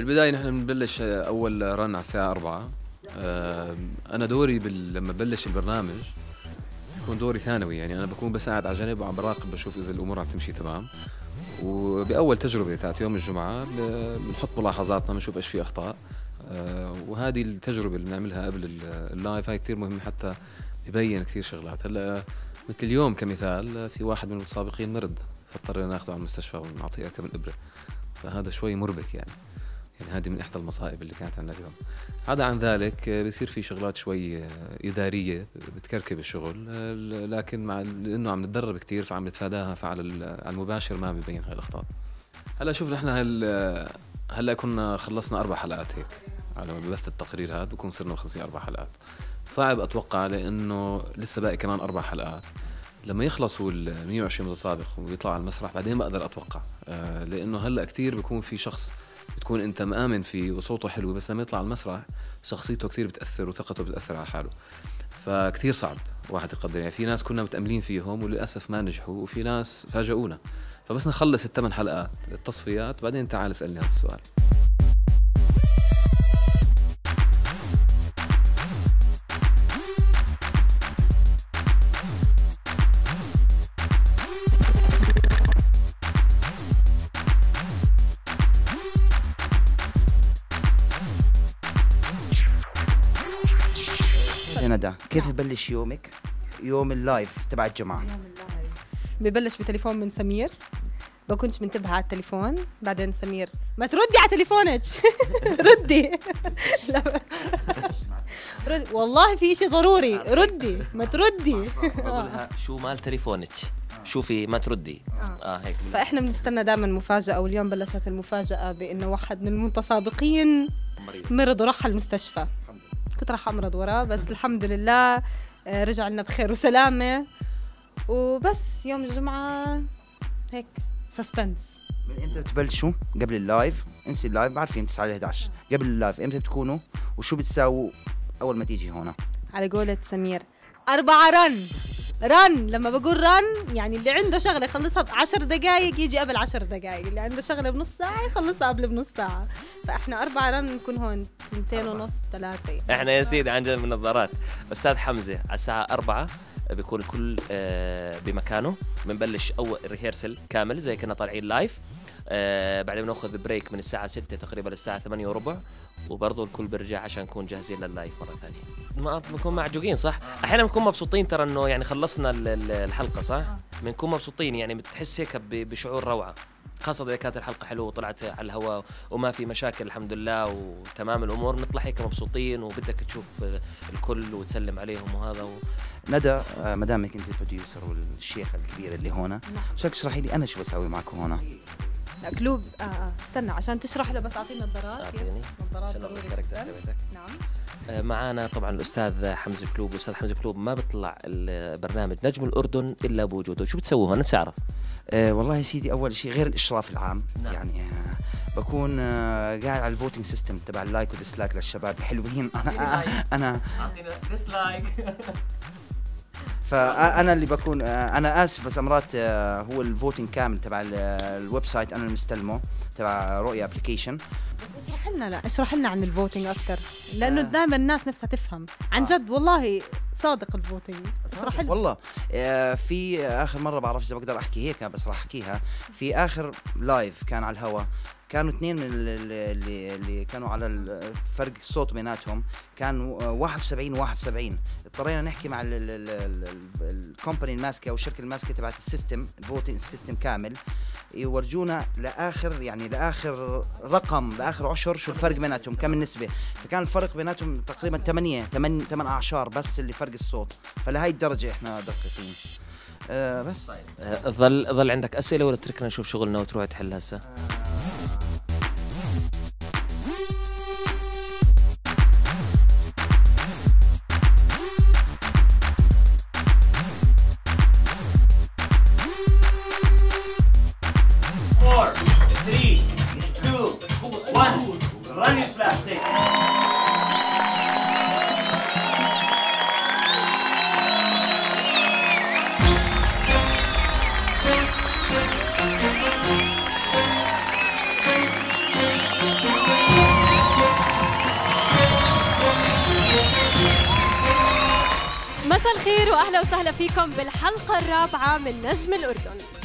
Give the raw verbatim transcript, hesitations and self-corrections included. بالبدايه نحن بنبلش اول رن على الساعه أربعة. انا دوري بال... لما بلش البرنامج بكون دوري ثانوي، يعني انا بكون بس قاعد على جنب وعم براقب بشوف اذا الامور عم تمشي تمام. وباول تجربه تاعت يوم الجمعه بنحط ملاحظاتنا، بنشوف ايش في اخطاء، وهذه التجربه اللي بنعملها قبل اللايف هاي كثير مهمه حتى يبين كثير شغلات. هلا مثل اليوم كمثال، في واحد من المتسابقين مرض، فاضطرينا ناخده على المستشفى ونعطيه كم ابره، فهذا شوي مربك يعني. يعني هذه من احدى المصائب اللي كانت عندنا اليوم. عدا عن ذلك بصير في شغلات شوي اداريه بتكركب الشغل، لكن مع انه عم نتدرب كثير فعم نتفاداها، فعلى المباشر ما ببين هاي الاخطاء. هلا شوف نحن هل هلا كنا خلصنا اربع حلقات هيك على بث التقرير هذا، بكون صرنا مخلصين اربع حلقات. صعب اتوقع لانه لسه باقي كمان اربع حلقات لما يخلصوا ال مئة وعشرين متسابق ويطلعوا على المسرح، بعدين بقدر اتوقع، لانه هلا كثير بكون في شخص بتكون انت مآمن فيه وصوته حلو، بس لما يطلع على المسرح شخصيته كثير بتاثر وثقته بتاثر على حاله، فكثير صعب واحد يقدر. يعني في ناس كنا متاملين فيهم وللاسف ما نجحوا، وفي ناس فاجئونا. فبس نخلص الثمان حلقات التصفيات بعدين تعال اسالني هذا السؤال. ندى، كيف يبلش يومك؟ يوم اللايف تبع الجماعة؟ يوم اللايف ببلش بتليفون من سمير، بكونش منتبهة على التليفون، بعدين سمير ما تردي على تليفونك ردي رد، والله في شيء ضروري ردي، ما تردي بقولها شو مال تليفونك؟ شوفي ما تردي اه, آه هيك. فاحنا بنستنى دائما مفاجأة، واليوم بلشت المفاجأة بانه واحد من المتسابقين مرض وراح على المستشفى. كنت راح امرض وراه، بس الحمد لله رجع لنا بخير وسلامه. وبس يوم الجمعه هيك سسبنس. من امتى بتبلشوا؟ قبل اللايف؟ انسي اللايف، بعرفين تسعة إحدى عشر، قبل اللايف امتى بتكونوا؟ وشو بتساووا اول ما تيجي هون؟ على قولة سمير أربعة رن رن، لما بقول رن يعني اللي عنده شغله يخلصها بعشر دقائق يجي قبل عشر دقائق، اللي عنده شغله بنص ساعه يخلصها قبل بنص ساعه، فاحنا أربعة رن نكون هون اثنتين ونص ثلاثه. احنا يا سيدي عندنا منظارات. استاذ حمزه على الساعه أربعة بيكون الكل بمكانه، بنبلش اول ريهرسل كامل زي كنا طالعين لايف، بعدين بناخذ بريك من الساعه ستة تقريبا للساعه ثمانية وربع، وبرضه الكل بيرجع عشان نكون جاهزين لللايف مره ثانيه. ما بنكون معجوقين صح؟ احيانا بنكون مبسوطين ترى انه يعني خلصنا الحلقه صح؟ بنكون مبسوطين، يعني بتحس هيك بشعور روعه، خاصه اذا كانت الحلقه حلوه وطلعت على الهواء وما في مشاكل الحمد لله وتمام الامور، نطلع هيك مبسوطين وبدك تشوف الكل وتسلم عليهم وهذا و... ندى، ما دامك انت البروديوسر والشيخه الكبيره اللي هون، شك اشرحي لي انا شو بسوي معكم هون؟ كلوب اه اه استنى عشان تشرح له، بس اعطيني النظارات. اعطيني النظارات ضروري جدا. نعم آه معانا طبعا الاستاذ حمزه كلوب. الاستاذ حمزه كلوب ما بيطلع البرنامج نجم الاردن الا بوجوده، شو بتسووا هون؟ نفسي اعرف. آه والله يا سيدي، اول شيء غير الاشراف العام، نعم. يعني آه بكون آه قاعد على الفوتنج سيستم تبع اللايك والديسلايك للشباب الحلوين. انا انا اعطينا ديسلايك. فانا اللي بكون، انا اسف بس امرات هو الفوتنج كامل تبع الويب سايت انا اللي مستلمه تبع رؤيا ابلكيشن. بس اشرح لنا، لا اشرح لنا عن الفوتنج اكثر، لانه دائما الناس نفسها تفهم عن جد. والله صادق الفوتنج، اشرح لنا والله. في اخر مره بعرف اذا بقدر احكي هيك بس راح احكيها، في اخر لايف كان على الهوا كانوا اثنين اللي, اللي كانوا على فرق الصوت بيناتهم كان واحد وسبعين وواحد وسبعين، اضطرينا نحكي مع الكومباني الماسكه او الشركه الماسكه تبعت السيستم الفوتنج السيستم كامل، يورجونا لاخر يعني لاخر رقم لاخر عشر شو الفرق بيناتهم كم النسبه، فكان الفرق بيناتهم تقريبا ثمانية ثمانية اعشار بس اللي فرق الصوت، فلهي الدرجه احنا دقيقين. أه بس طيب. أه ظل ظل عندك اسئله ولا تركنا نشوف شغلنا وتروح تحل هسه؟ أه مساء الخير وأهلا وسهلا فيكم بالحلقة الرابعة من نجم الأردن.